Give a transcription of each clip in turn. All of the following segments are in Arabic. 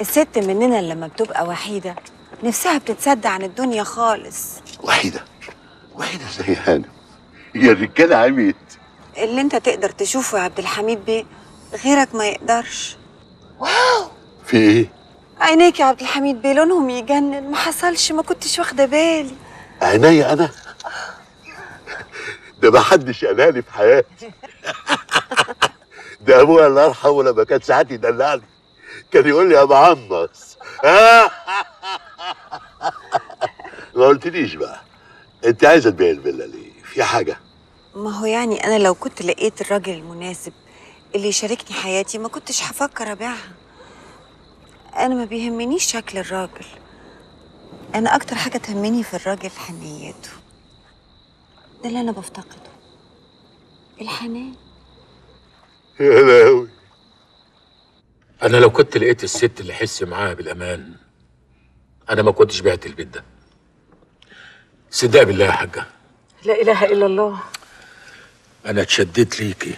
الست مننا لما بتبقى وحيدة نفسها بتتصدع عن الدنيا خالص. وحيدة زي هانم يا رجالة عميد. اللي انت تقدر تشوفه يا عبد الحميد بيه غيرك ما يقدرش. واو في ايه؟ عينيك يا عبد الحميد بيه لونهم يجنن. ما حصلش، ما كنتش واخدة بالي. عينيا أنا؟ ده ما حدش قالالي في حياتي. ده أبويا الله يرحمه لما كان ساعات يدلعني كان يقول لي يا معمص. ما قلتليش بقى أنت عايزة تبيعي الفيلا ليه؟ في حاجة؟ ما هو يعني أنا لو كنت لقيت الراجل المناسب اللي يشاركني حياتي ما كنتش هفكر أبيعها. أنا ما بيهمنيش شكل الراجل، أنا أكتر حاجة تهمني في الراجل حنيته. ده اللي أنا بفتقده، الحنان. يا لهوي. أنا لو كنت لقيت الست اللي أحس معاها بالأمان أنا ما كنتش بعت البيت ده. صدق بالله يا حاجة. لا إله إلا الله. أنا اتشددت ليكي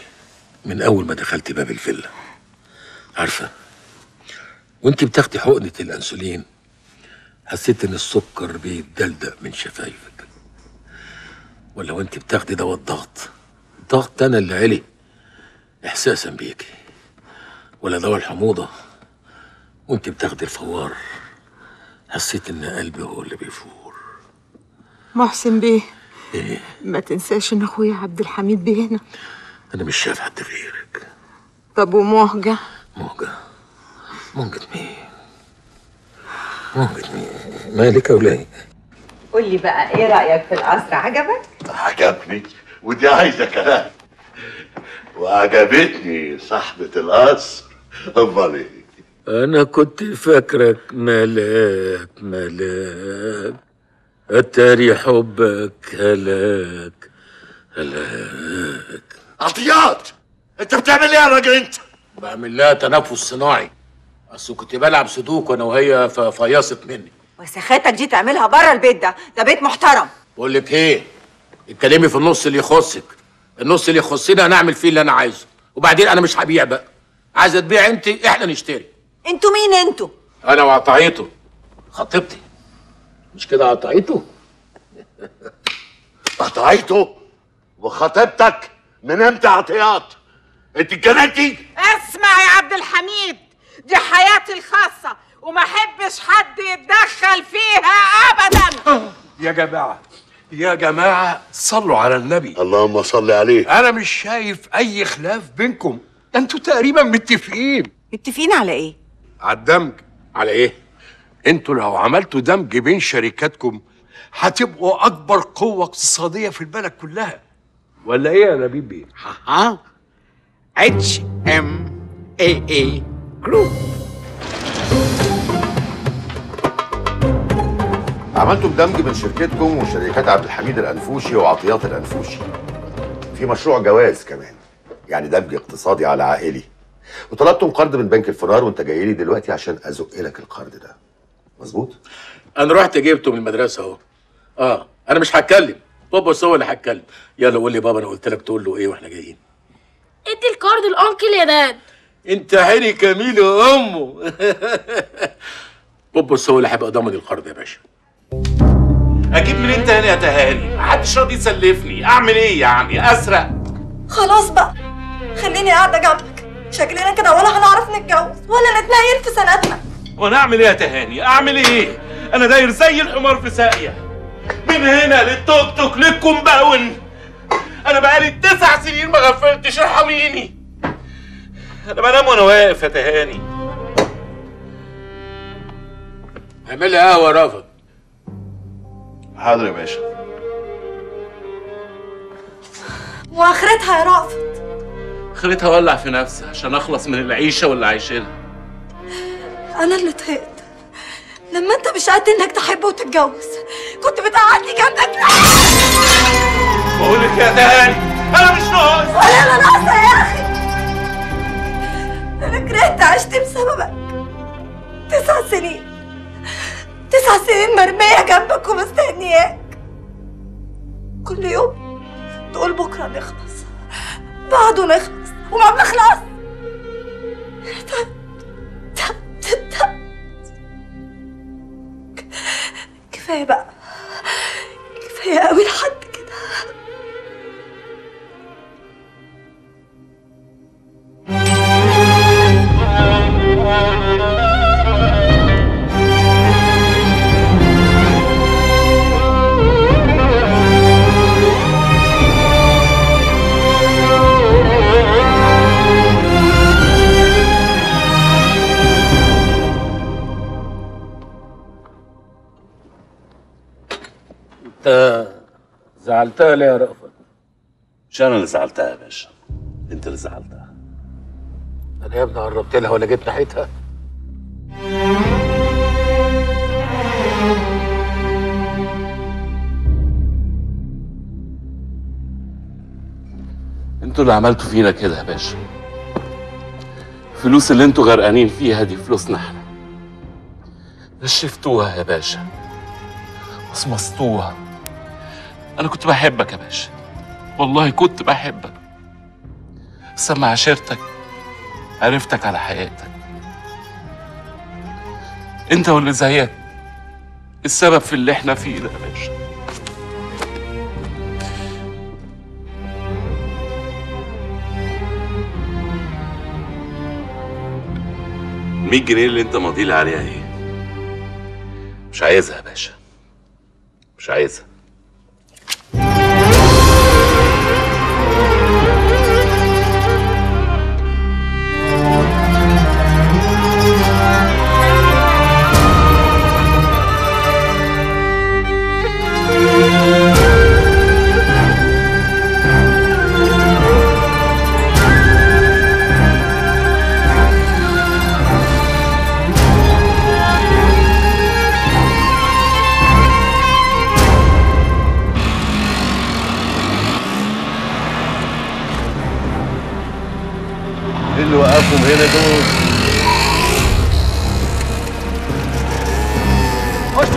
من أول ما دخلت باب الفيلا. عارفة؟ وأنت بتاخدي حقنة الأنسولين حسيت إن السكر بيتدلدق من شفايفك. ولا وأنت بتاخدي دواء الضغط، الضغط أنا اللي علي إحساسا بيكي. ولا دواء الحموضة وأنت بتاخدي الفوار حسيت إن قلبي هو اللي بيفور. محسن بيه إيه؟ ما تنساش إن أخويا عبد الحميد بيه هنا. أنا مش شايف حد غيرك. طب ومهجة؟ مهجة مين؟ مالك يا ولادي؟ قول لي بقى إيه رأيك في القصر، عجبك؟ عجبني ودي عايزة كلام. وعجبتني صاحبة القصر. أمال إيه؟ أنا كنت فاكرك ملاك أتاري حبك هلاك. عطيات أنت بتعمل إيه يا راجل أنت؟ بعمل لها تنفس صناعي. أصل كنت بلعب صدوق وأنا وهي فيصت مني. وسخاتك دي تعملها بره البيت ده، ده بيت محترم. بقول لك إيه؟ اتكلمي في النص اللي يخصك، النص اللي يخصني هنعمل فيه اللي أنا عايزه، وبعدين أنا مش هبيع بقى. عايزة تبيع أنت، إحنا نشتري. أنتوا مين أنتوا؟ أنا وعطايته، خطيبتي. مش كده عطايته؟ عطايته؟ وخطيبتك؟ من إمتى عطيات؟ أنت اتجننتي؟ اسمع يا عبد الحميد، دي حياتي الخاصة وما احبش حد يتدخل فيها أبداً. يا جماعة صلوا على النبي. اللهم صل عليه. أنا مش شايف أي خلاف بينكم، ده أنتوا تقريباً متفقين. متفقين على إيه؟ على الدمج. على إيه؟ أنتوا لو عملتوا دمج بين شركاتكم هتبقوا أكبر قوة اقتصادية في البلد كلها. ولا إيه يا نبيل بيه؟ HMAA جروب. عملتوا بدمج بين شركتكم وشركات عبد الحميد الأنفوشي وعطيات الأنفوشي في مشروع جواز كمان، يعني دمج اقتصادي على عائلي. وطلبتم قرض من بنك الفنار وانت جاي لي دلوقتي عشان ازق لك القرض ده، مظبوط؟ انا رحت جبته من المدرسه اهو. انا مش هتكلم، بوبوس هو اللي هتكلم. يلا قول لي بابا انا قلت لك تقول له ايه واحنا جايين. ادي القرض الانكل يا داد. انت عيني كميل وامه. بوبوس هو اللي هيبقى ضامن القرض يا باشا. اجيب من انت هنا يا تهاني؟ محدش راضي يسلفني، اعمل ايه يعني؟ اسرق؟ خلاص بقى خليني قاعده جنبك، شكلنا كده ولا هنعرف نتجوز ولا نتنيل في سنتنا. وانا اعمل ايه يا تهاني؟ اعمل ايه؟ انا داير زي الحمار في ساقيه، من هنا للتوك توك للكومباون. انا بقالي 9 سنين ما غفلتش، ارحميني. أنا بنام وأنا واقف يا تهاني. اعملها قهوة يا رافض. حاضر يا باشا. وآخرتها يا رافض؟ آخرتها أولع في نفسي عشان أخلص من العيشة واللي عايشينها. أنا اللي طهقت لما أنت مش قد إنك تحب وتتجوز، كنت بتقعدني جنبك. بقول لك يا تهاني أنا مش ناقص. ولا أنا ناقصة يا أخي. أنا كرهت عشت بسببك 9 سنين، 9 سنين مرمية جنبك ومستنياك. كل يوم تقول بكرة نخلص، بعده نخلص، وما بنخلص. تعبت. كفايه بقى، كفايه قوي لحد كده. زعلتها ليه يا رأفت؟ مش أنا اللي زعلتها يا باشا، أنت اللي زعلتها. أنا يا ابني قربت لها ولا جبت ناحيتها؟ أنتوا اللي عملتوا فينا كده يا باشا. الفلوس اللي أنتوا غرقانين فيها دي فلوسنا إحنا. نشفتوها يا باشا، مصمصتوها. أنا كنت بحبك يا باشا، والله كنت بحبك، بس لما عاشرتك عرفتك على حقيقتك. أنت واللي زيك السبب في اللي إحنا فيه ده يا باشا. المية جنيه اللي أنت ماضيلي عليها إيه؟ مش عايزها يا باشا، مش عايزها. هنا دول خش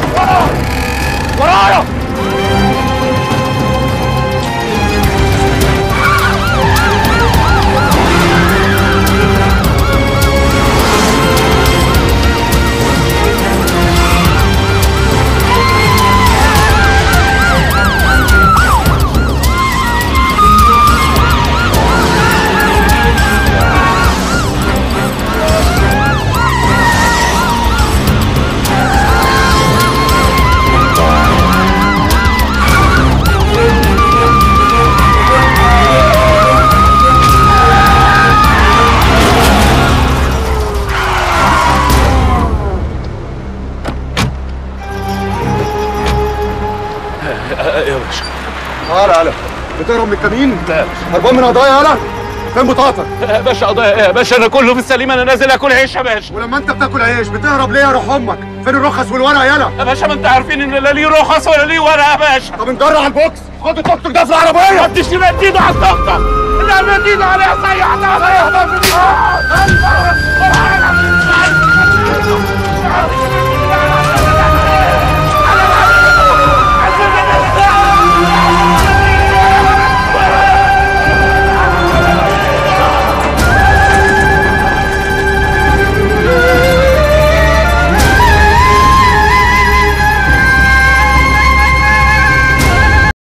ورايا بتهرب من الكمين؟ لا هربان من قضايا. يالا فين بطاقتك؟ يا باشا قضايا ايه يا باشا؟ انا كله بالسليم، انا نازل اكل عيش يا باشا. ولما انت بتاكل عيش بتهرب ليه يا روح امك؟ فين الرخص والورقه؟ يالا يا باشا ما انت عارفين ان لا ليه رخص ولا ليه ورقه يا باشا. طب نجرع البوكس، خد التوك توك ده في العربيه. ما تشيل ايده على الطقطق، لا ما تيجي عليها صيحه عليها.